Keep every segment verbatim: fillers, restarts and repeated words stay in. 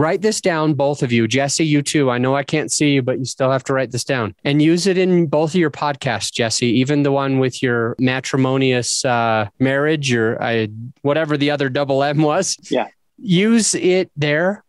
Write this down, both of you. Jesse, you too. I know I can't see you, but you still have to write this down and use it in both of your podcasts, Jesse, even the one with your matrimonious uh, marriage or I, whatever the other double M was. Yeah. Use it there.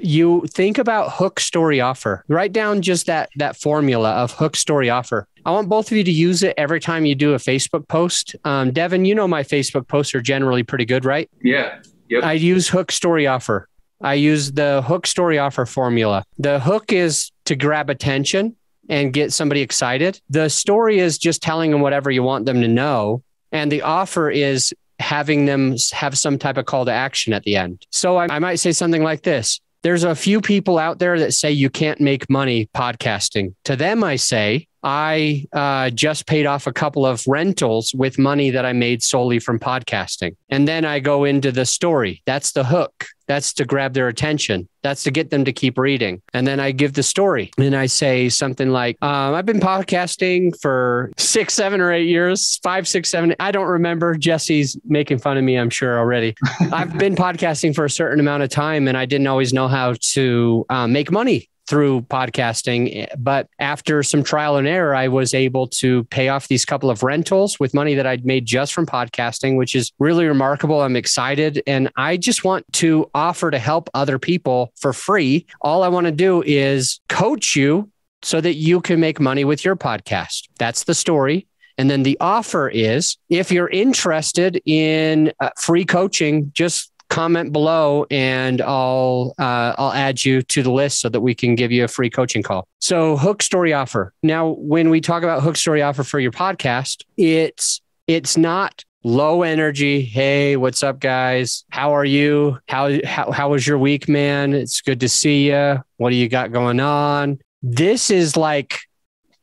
You think about hook, story, offer. Write down just that that formula of hook, story, offer. I want both of you to use it every time you do a Facebook post. Um, Devin, you know my Facebook posts are generally pretty good, right? Yeah. Yep. I use hook, story, offer. I use the hook, story, offer formula. The hook is to grab attention and get somebody excited. The story is just telling them whatever you want them to know. And the offer is having them have some type of call to action at the end. So I, I might say something like this. There's a few people out there that say you can't make money podcasting. To them, I say, I uh, just paid off a couple of rentals with money that I made solely from podcasting. And then I go into the story. That's the hook. That's to grab their attention. That's to get them to keep reading. And then I give the story and I say something like, um, I've been podcasting for six, seven or eight years, five, six, seven. I don't remember. Jesse's making fun of me, I'm sure already. I've been podcasting for a certain amount of time and I didn't always know how to uh, make money through podcasting. But after some trial and error, I was able to pay off these couple of rentals with money that I'd made just from podcasting, which is really remarkable. I'm excited. And I just want to offer to help other people for free. All I want to do is coach you so that you can make money with your podcast. That's the story. And then the offer is, if you're interested in uh, free coaching, just comment below and I'll uh, I'll add you to the list so that we can give you a free coaching call. So hook, story, offer. Now, when we talk about hook, story, offer for your podcast, it's it's not low energy. Hey, what's up, guys? How are you? How how how was your week, man? It's good to see you. What do you got going on? This is like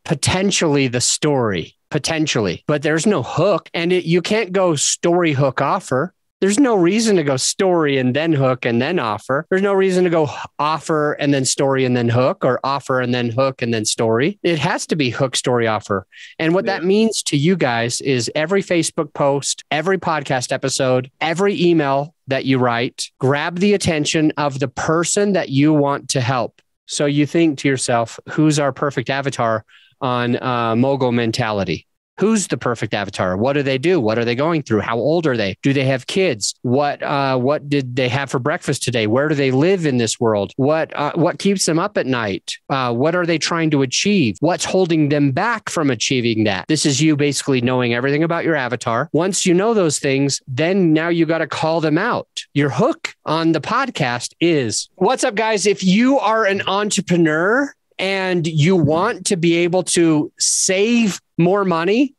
potentially the story, potentially, but there's no hook, and it, you can't go story, hook, offer. There's no reason to go story and then hook and then offer. There's no reason to go offer and then story and then hook, or offer and then hook and then story. It has to be hook, story, offer. And what yeah. that means to you guys is every Facebook post, every podcast episode, every email that you write, grab the attention of the person that you want to help. So you think to yourself, who's our perfect avatar on uh, mogul mentality? Who's the perfect avatar? What do they do? What are they going through? How old are they? Do they have kids? What uh, what did they have for breakfast today? Where do they live in this world? What uh, what keeps them up at night? Uh, what are they trying to achieve? What's holding them back from achieving that? This is you basically knowing everything about your avatar. Once you know those things, then now you got to call them out. Your hook on the podcast is, what's up, guys? If you are an entrepreneur and you want to be able to save more money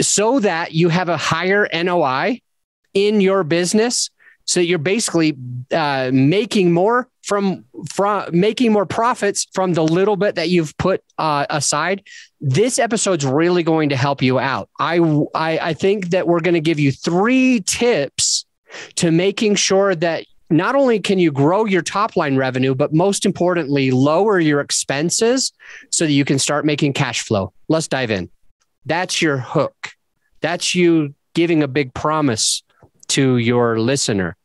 so that you have a higher N O I in your business, so you're basically uh, making more from, from making more profits from the little bit that you've put uh, aside. This episode's really going to help you out. I, I, I think that we're going to give you three tips to making sure that not only can you grow your top line revenue, but most importantly, lower your expenses so that you can start making cash flow. Let's dive in. That's your hook. That's you giving a big promise to your listener.